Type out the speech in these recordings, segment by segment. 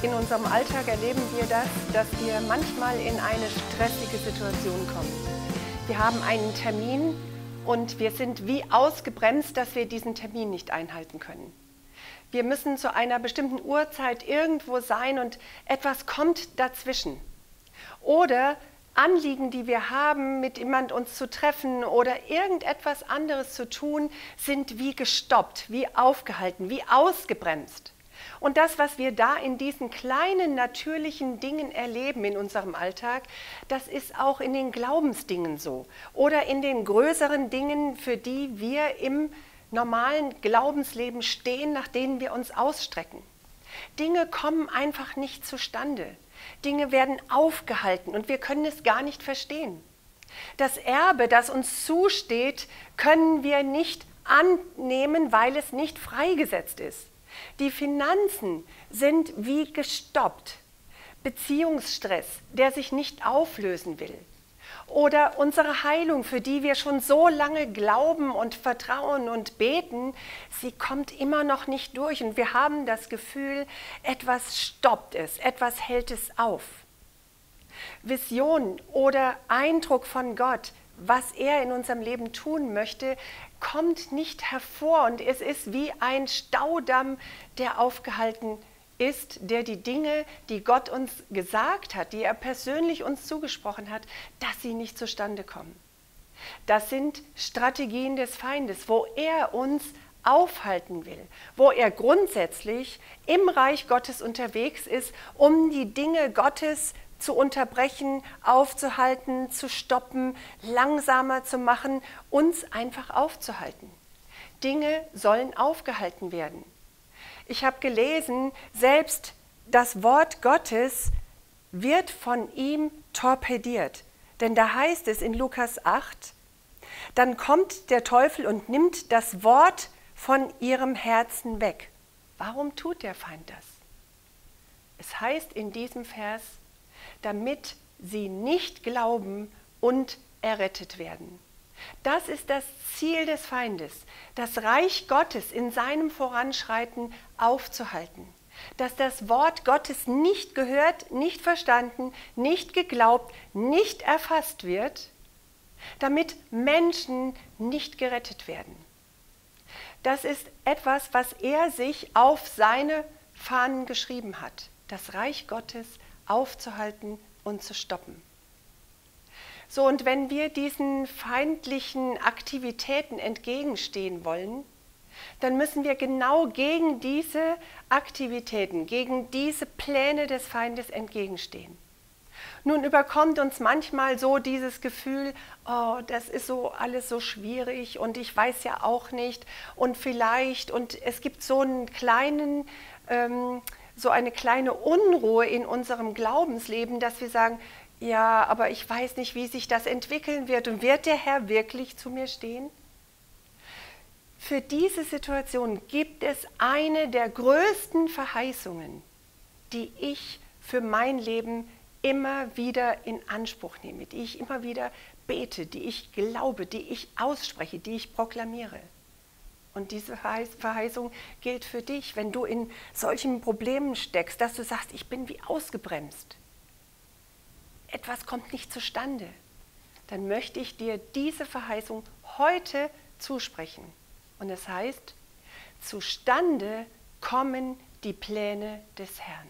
In unserem Alltag erleben wir das, dass wir manchmal in eine stressige Situation kommen. Wir haben einen Termin und wir sind wie ausgebremst, dass wir diesen Termin nicht einhalten können. Wir müssen zu einer bestimmten Uhrzeit irgendwo sein und etwas kommt dazwischen. Oder Anliegen, die wir haben, mit jemand uns zu treffen oder irgendetwas anderes zu tun, sind wie gestoppt, wie aufgehalten, wie ausgebremst. Und das, was wir da in diesen kleinen, natürlichen Dingen erleben in unserem Alltag, das ist auch in den Glaubensdingen so. Oder in den größeren Dingen, für die wir im normalen Glaubensleben stehen, nach denen wir uns ausstrecken. Dinge kommen einfach nicht zustande. Dinge werden aufgehalten und wir können es gar nicht verstehen. Das Erbe, das uns zusteht, können wir nicht annehmen, weil es nicht freigesetzt ist. Die Finanzen sind wie gestoppt. Beziehungsstress, der sich nicht auflösen will. Oder unsere Heilung, für die wir schon so lange glauben und vertrauen und beten, sie kommt immer noch nicht durch. Und wir haben das Gefühl, etwas stoppt es, etwas hält es auf. Vision oder Eindruck von Gott, was er in unserem Leben tun möchte, kommt nicht hervor und es ist wie ein Staudamm, der aufgehalten ist, der die Dinge, die Gott uns gesagt hat, die er persönlich uns zugesprochen hat, dass sie nicht zustande kommen. Das sind Strategien des Feindes, wo er uns aufhalten will, wo er grundsätzlich im Reich Gottes unterwegs ist, um die Dinge Gottes zu unterbrechen, aufzuhalten, zu stoppen, langsamer zu machen, uns einfach aufzuhalten. Dinge sollen aufgehalten werden. Ich habe gelesen, selbst das Wort Gottes wird von ihm torpediert. Denn da heißt es in Lukas 8, dann kommt der Teufel und nimmt das Wort von ihrem Herzen weg. Warum tut der Feind das? Es heißt in diesem Vers, damit sie nicht glauben und errettet werden. Das ist das Ziel des Feindes, das Reich Gottes in seinem Voranschreiten aufzuhalten. Dass das Wort Gottes nicht gehört, nicht verstanden, nicht geglaubt, nicht erfasst wird, damit Menschen nicht gerettet werden. Das ist etwas, was er sich auf seine Fahnen geschrieben hat, das Reich Gottes aufzuhalten und zu stoppen. So, und wenn wir diesen feindlichen Aktivitäten entgegenstehen wollen, dann müssen wir genau gegen diese Aktivitäten, gegen diese Pläne des Feindes entgegenstehen. Nun überkommt uns manchmal so dieses Gefühl, oh, das ist so alles so schwierig und ich weiß ja auch nicht und vielleicht, und es gibt so einen kleinen so eine kleine Unruhe in unserem Glaubensleben, dass wir sagen, ja, aber ich weiß nicht, wie sich das entwickeln wird und wird der Herr wirklich zu mir stehen? Für diese Situation gibt es eine der größten Verheißungen, die ich für mein Leben immer wieder in Anspruch nehme, die ich immer wieder bete, die ich glaube, die ich ausspreche, die ich proklamiere. Und diese Verheißung gilt für dich, wenn du in solchen Problemen steckst, dass du sagst, ich bin wie ausgebremst. Etwas kommt nicht zustande. Dann möchte ich dir diese Verheißung heute zusprechen. Und es heißt, zustande kommen die Pläne des Herrn.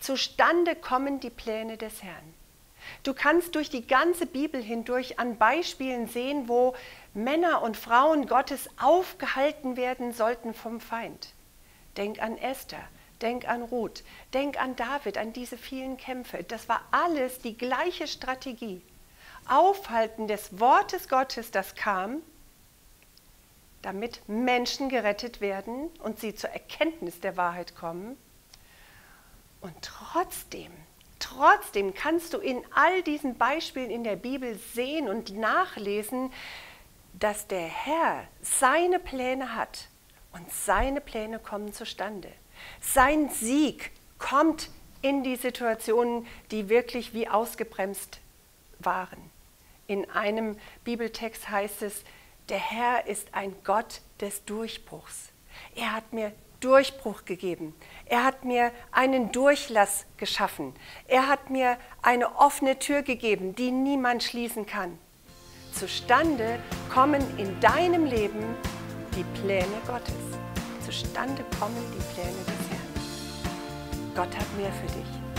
Zustande kommen die Pläne des Herrn. Du kannst durch die ganze Bibel hindurch an Beispielen sehen, wo Männer und Frauen Gottes aufgehalten werden sollten vom Feind. Denk an Esther, denk an Ruth, denk an David, an diese vielen Kämpfe. Das war alles die gleiche Strategie. Aufhalten des Wortes Gottes, das kam, damit Menschen gerettet werden und sie zur Erkenntnis der Wahrheit kommen. Und trotzdem kannst du in all diesen Beispielen in der Bibel sehen und nachlesen, dass der Herr seine Pläne hat und seine Pläne kommen zustande. Sein Sieg kommt in die Situationen, die wirklich wie ausgebremst waren. In einem Bibeltext heißt es, der Herr ist ein Gott des Durchbruchs. Er hat mir Durchbruch gegeben. Er hat mir einen Durchlass geschaffen. Er hat mir eine offene Tür gegeben, die niemand schließen kann. Zustande kommen in deinem Leben die Pläne Gottes. Zustande kommen die Pläne des Herrn. Gott hat mehr für dich.